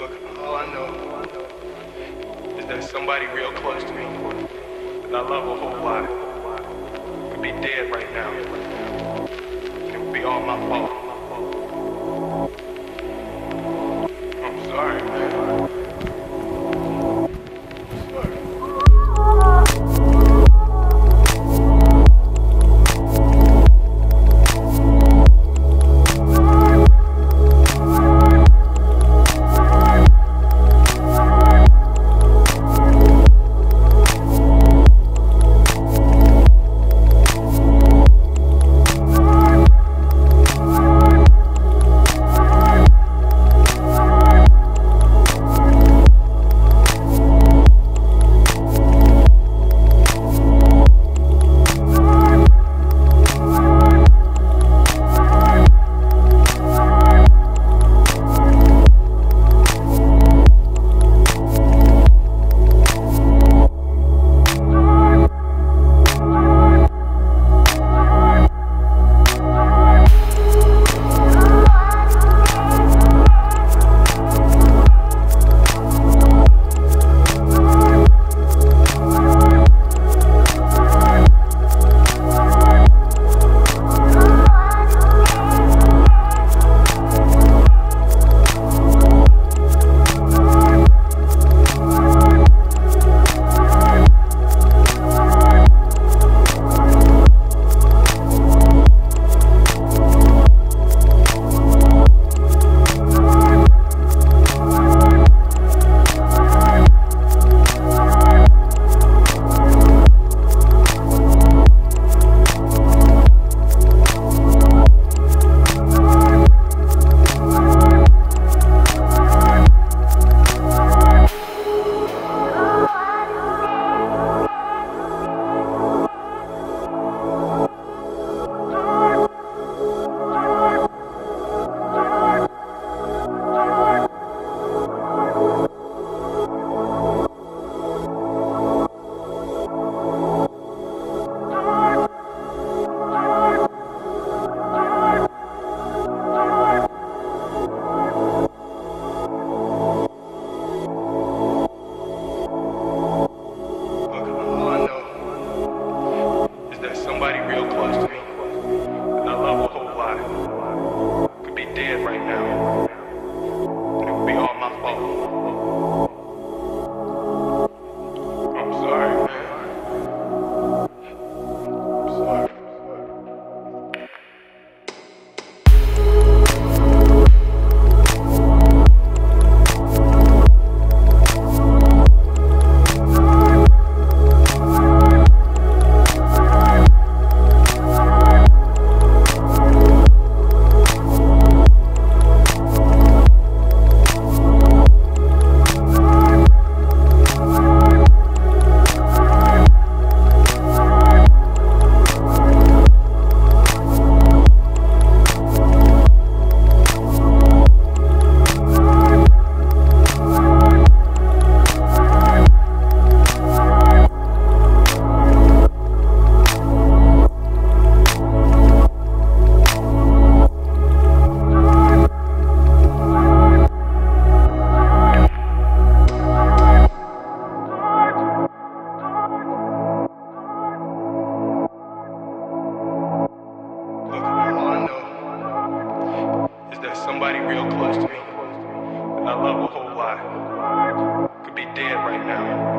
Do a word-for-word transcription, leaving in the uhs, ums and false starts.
Look, all I know is there's somebody real close to me, and I love a whole lot. I could be dead right now, and it would be all my fault. I'm sorry, man. Real close to me, and I love a whole lot. Could be dead right now.